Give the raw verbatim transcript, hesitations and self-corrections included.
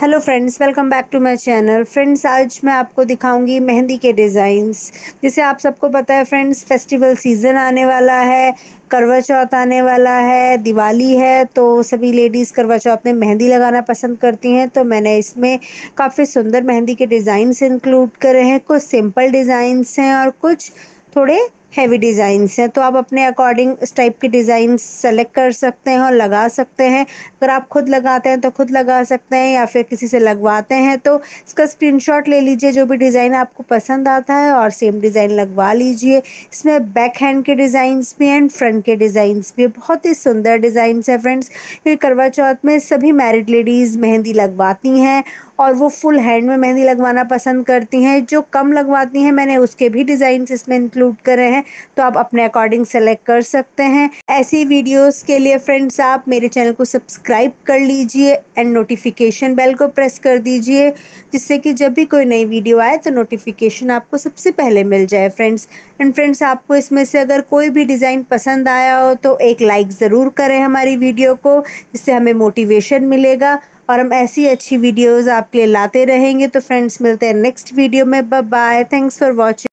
Hello friends, welcome back to my channel. Friends, आज मैं आपको दिखाऊंगी मेहंदी के डिज़ाइंस। जैसे आप सबको पता है फ्रेंड्स, फेस्टिवल सीज़न आने वाला है, करवा चौथ आने वाला है, दिवाली है, तो सभी लेडीज़ करवा चौथ में मेहंदी लगाना पसंद करती हैं। तो मैंने इसमें काफ़ी सुंदर मेहंदी के डिज़ाइंस इंक्लूड करे हैं। कुछ सिंपल डिज़ाइंस हैं और कुछ थोड़े हैवी डिज़ाइंस हैं। तो आप अपने अकॉर्डिंग इस टाइप के डिज़ाइंस सेलेक्ट कर सकते हैं और लगा सकते हैं। अगर आप खुद लगाते हैं तो खुद लगा सकते हैं, या फिर किसी से लगवाते हैं तो इसका स्क्रीनशॉट ले लीजिए। जो भी डिज़ाइन आपको पसंद आता है और सेम डिज़ाइन लगवा लीजिए। इसमें बैक हैंड के डिज़ाइंस भी एंड फ्रंट के डिज़ाइंस भी बहुत ही सुंदर डिज़ाइंस है फ्रेंड्स। ये करवा चौथ में सभी मैरिड लेडीज़ मेहंदी लगवाती हैं और वो फुल हैंड में मेहंदी लगवाना पसंद करती हैं। जो कम लगवाती हैं, मैंने उसके भी डिज़ाइंस इसमें इंक्लूड करे हैं, तो आप अपने अकॉर्डिंग सेलेक्ट कर सकते हैं। ऐसी वीडियोस के लिए फ्रेंड्स, आप मेरे चैनल को सब्सक्राइब कर लीजिए एंड नोटिफिकेशन बेल को प्रेस कर दीजिए, जिससे कि जब भी कोई नई वीडियो आए तो नोटिफिकेशन आपको सबसे पहले मिल जाए फ्रेंड्स। एंड फ्रेंड्स, आपको इसमें से अगर कोई भी डिज़ाइन पसंद आया हो तो एक लाइक ज़रूर करें हमारी वीडियो को, जिससे हमें मोटिवेशन मिलेगा और हम ऐसी अच्छी वीडियोज़ आपके लिए लाते रहेंगे। तो फ्रेंड्स, मिलते हैं नेक्स्ट वीडियो में। Bye bye, thanks for watching.